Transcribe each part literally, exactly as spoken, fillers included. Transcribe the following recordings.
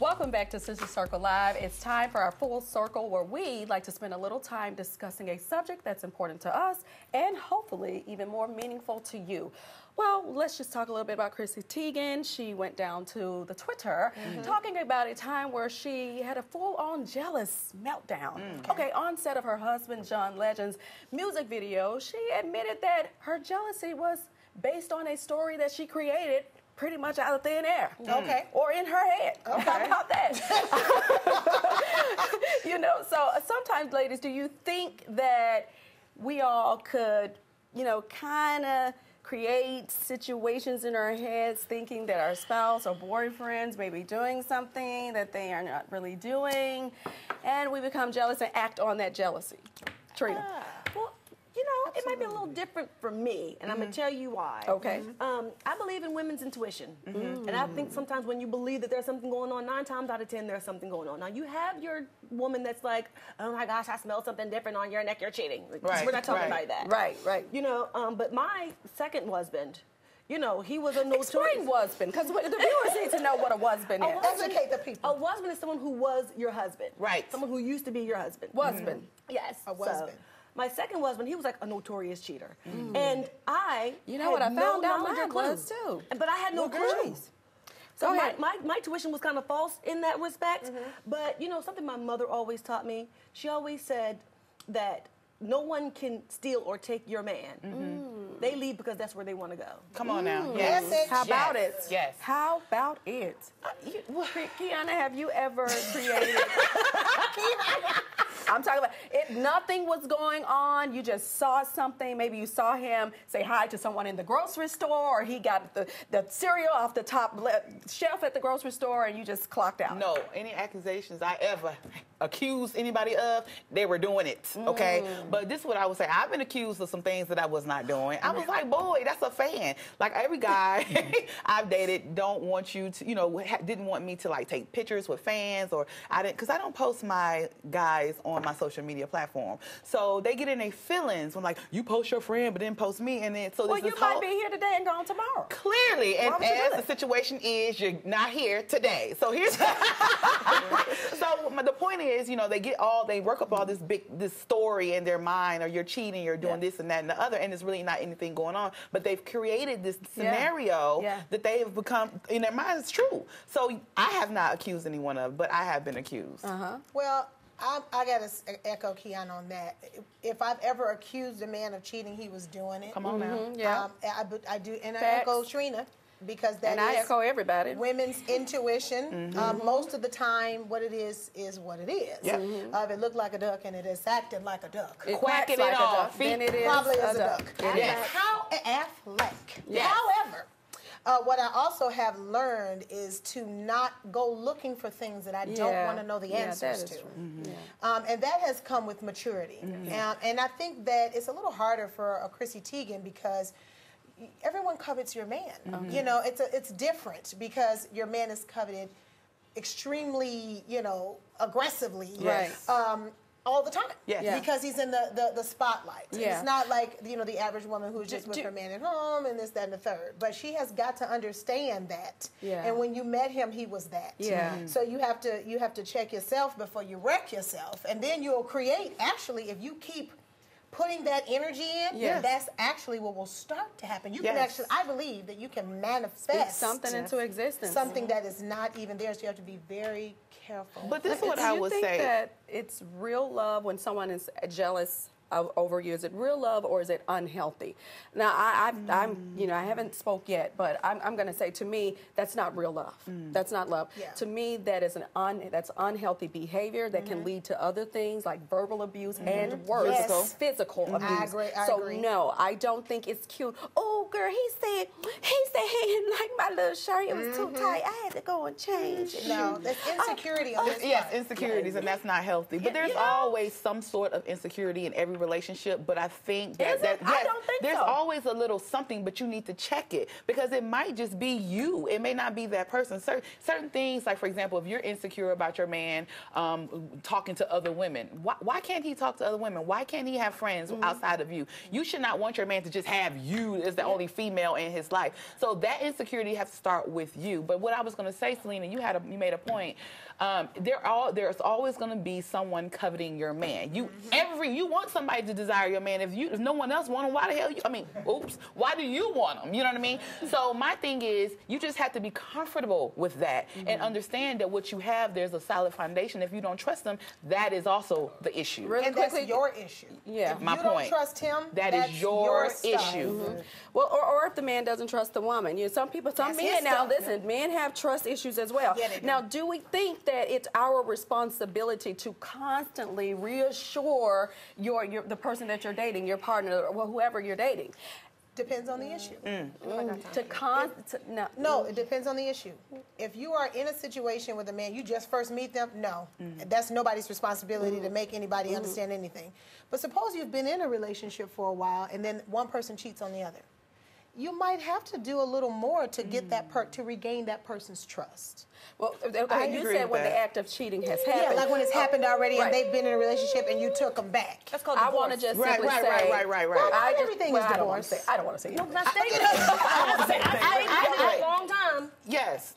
Welcome back to Sister Circle Live. It's time for our full circle where we like to spend a little time discussing a subject that's important to us and hopefully even more meaningful to you. Well, let's just talk a little bit about Chrissy Teigen. She went down to the Twitter mm-hmm. talking about a time where she had a full-on jealous meltdown. Mm-hmm. Okay, on set of her husband John Legend's music video, she admitted that her jealousy was based on a story that she created pretty much out of thin air. Mm. Okay. Or in her head. Okay. How about that? You know, so sometimes, ladies, do you think that we all could, you know, kind of create situations in our heads thinking that our spouse or boyfriends may be doing something that they are not really doing, and we become jealous and act on that jealousy? Trina. Ah. Well, you know, absolutely. It might be a little different for me, and mm-hmm. I'm going to tell you why. Okay. Mm-hmm. um, I believe in women's intuition, mm-hmm. and I think sometimes when you believe that there's something going on, nine times out of ten, there's something going on. Now, you have your woman that's like, oh, my gosh, I smell something different on your neck, you're cheating. Like, right. We're not talking right. about that. Right, right. You know, um, but my second husband, you know, he was a notorious... Explain husband, because the viewers need to know what a husband is. Educate the people. A husband is someone who was your husband. Right. Someone who used to be your husband. Husband. Mm-hmm. Yes. A husband. So, my second husband, he was like a notorious cheater. Mm. And I You know what I found no out mine was too. But I had no well, clue. Geez. So my, my, my tuition was kind of false in that respect. Mm-hmm. But you know, something my mother always taught me, she always said that no one can steal or take your man. Mm-hmm. They leave because that's where they want to go. Come on now. Mm. Yes. Yes. How about yes. it? Yes. How about it? Uh, you, well, Kiana, have you ever created... I'm talking about if nothing was going on, you just saw something. Maybe you saw him say hi to someone in the grocery store, or he got the, the cereal off the top shelf at the grocery store, and you just clocked out. No, any accusations I ever accused anybody of, they were doing it, okay? Mm. But this is what I would say. I've been accused of some things that I was not doing. I was like, boy, that's a fan. Like, every guy I've dated don't want you to, you know, didn't want me to, like, take pictures with fans, or I didn't, because I don't post my guys on my social media platform. So they get in their feelings when, like, you post your friend but then post me, and then so well, this you might be here today and gone tomorrow. Clearly, and as the situation is, you're not here today. So here's so my, the point is, you know, they get all they work up all this big this story in their mind, or you're cheating, you're doing yeah. this and that and the other, and it's really not anything going on. But they've created this scenario yeah. Yeah. that they have become in their mind is true. So I have not accused anyone of, but I have been accused. Uh huh. Well. I, I got to echo Kiana on that. If I've ever accused a man of cheating, he was doing it. Come on mm-hmm, now. Yeah. Um, I, I do, and Facts. I echo Trina, because that and is I echo everybody. Women's intuition. Mm-hmm. um, most of the time, what it is, is what it is. Yeah. Mm-hmm. uh, if it looked like a duck and it is acted like a duck. It quacks it like off. Then it is probably a is duck. a duck. It yes. is. How, Affleck. Yes. However, Uh, what I also have learned is to not go looking for things that I yeah. don't want to know the yeah, answers to. Mm-hmm. yeah. um, and that has come with maturity. Mm-hmm. um, and I think that it's a little harder for a Chrissy Teigen because everyone covets your man. Mm-hmm. You know, it's, a, it's different because your man is coveted extremely, you know, aggressively. Yes. Um, all the time. Yes. Yeah. Because he's in the, the, the spotlight. Yeah. It's not like, you know, the average woman who's just do, with do, her man at home and this, that, and the third. But she has got to understand that. Yeah. And when you met him, he was that. Yeah. Mm-hmm. So you have to you have to check yourself before you wreck yourself. And then you'll create, actually, if you keep putting that energy in, yes. that's actually what will start to happen. You yes. can actually, I believe that you can manifest Speak something yes. into existence. Something that is not even there, so you have to be very careful. But this is what I would say. Do you think that it's real love when someone is jealous of, over you? Is it real love, or is it unhealthy? Now, I, I've, mm. I'm, you know, I haven't spoke yet, but I'm, I'm going to say, to me, that's not real love. Mm. That's not love. Yeah. To me, that is an un, that's unhealthy behavior that mm-hmm. can lead to other things like verbal abuse mm-hmm. and worse, yes. physical mm-hmm. abuse. I agree, I so agree. no, I don't think it's cute. Oh, girl, he said, he said he didn't like my little shirt. It was mm-hmm. too tight. I had to go and change it. No, that's insecurity. Oh, on this yes, part. insecurities, yeah. and that's not healthy. But there's yeah. always some sort of insecurity in every relationship, but I think that, that yes, I don't think there's so. always a little something, but you need to check it because it might just be you. It may not be that person. Certain, certain things, like for example, if you're insecure about your man um, talking to other women, why, why can't he talk to other women? Why can't he have friends mm-hmm. outside of you? You should not want your man to just have you as the yeah. only female in his life. So that insecurity has to start with you. But what I was going to say, Selena, you had a, you made a point. Um, there all there's always going to be someone coveting your man. You mm-hmm. every you want somebody to desire your man. If you if no one else want him, why the hell? You, I mean, oops. Why do you want him? You know what I mean? So my thing is, you just have to be comfortable with that mm-hmm. and understand that what you have, there's a solid foundation. If you don't trust them, that is also the issue. Really and quickly, that's your issue. Yeah, if my you point. Don't trust him. That that's is your, your issue. Mm-hmm. Well, or, or if the man doesn't trust the woman, you know, some people, some that's men now. Stuff. Listen, yeah. men have trust issues as well. Yeah, now, do we think that it's our responsibility to constantly reassure your, your the person that you're dating, your partner, or whoever you're dating? Depends on the issue. Mm. Mm. To con to, no. no, it depends on the issue. If you are in a situation with a man, you just first meet them, no. Mm. That's nobody's responsibility mm. to make anybody mm. understand anything. But suppose you've been in a relationship for a while and then one person cheats on the other. You might have to do a little more to get mm. that per to regain that person's trust. Well, okay, you said when that. the act of cheating has happened. Yeah, like when it's happened already right. and they've been in a relationship and you took them back. That's called divorce. I want to just right, simply right, say... Right, right, right, right, well, I just, everything well, is I divorce. Don't say, I don't want to say that. No, but I think it is. I did it for a long time. Yes.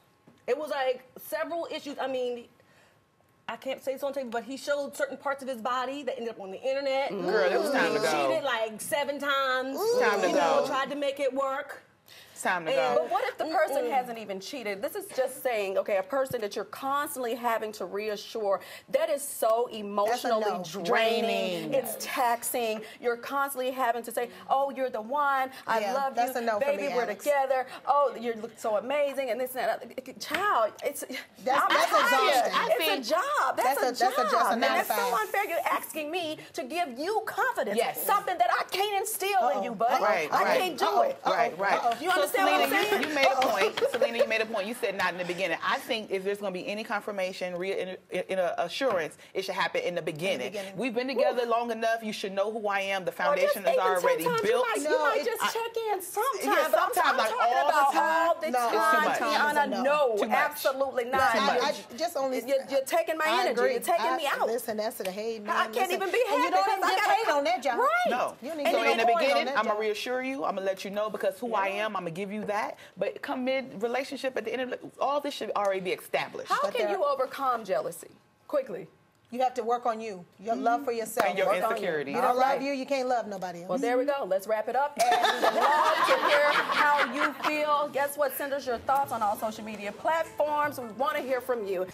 It was like several issues. I mean... I can't say it's on tape, but he showed certain parts of his body that ended up on the internet. Girl, Ooh. it was time to go. He cheated like seven times. Ooh. Time to you go. Know, tried to make it work. It's time to and, go. But what if the person Mm-mm. hasn't even cheated? This is just saying, okay, a person that you're constantly having to reassure, that is so emotionally no. draining. draining. It's taxing. You're constantly having to say, oh, you're the one. I yeah, love that's you. A no Baby, for me, we're Alex. together. Oh, you look so amazing. And this and that. Child, it's that's, that's exhausting. I it's a job. That's, that's a, a job. That's a just and that's so unfair. You're asking me to give you confidence. Yes. Something that I can't instill uh-oh. in you, bud. Right, I right. can't do uh-oh. it. Uh-oh. Right, right. Uh-oh. You understand Selena, what I'm saying? You, you made a point. Selena, you made a point. You said not in the beginning. I think if there's going to be any confirmation, re in, in a assurance, it should happen in the beginning. In the beginning. We've been together Ooh. long enough. You should know who I am. The foundation is already built. You might, no, you might just I, check in sometimes. Yeah, sometimes, I'm, I'm like talking all about the time. All the no, time, Tiana, no, no absolutely not. I, I, I just only you're, you're taking my I energy. Agree. You're taking I, me out. Listen, that's the hate. Man, I can't listen. even be happy. You don't even hate on that job. Right. No. So in the beginning, I'm gonna reassure you. I'm gonna let you know because who I am. I'm gonna give you that, but come mid relationship at the end of all this should already be established. How but can you overcome jealousy quickly? You have to work on you, your mm-hmm. love for yourself, and your work insecurity. You. you don't right. love you, you can't love nobody else. Well, there we go. Let's wrap it up. And we'd love to hear how you feel. Guess what? Send us your thoughts on all social media platforms. We want to hear from you.